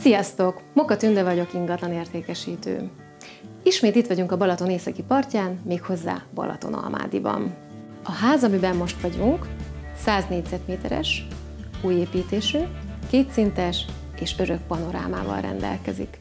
Sziasztok! Moka Tünde vagyok, ingatlan értékesítő. Ismét itt vagyunk a Balaton északi partján, méghozzá Balaton-Almádiban. A ház, amiben most vagyunk, 100 négyzetméteres, újépítésű, kétszintes és örök panorámával rendelkezik.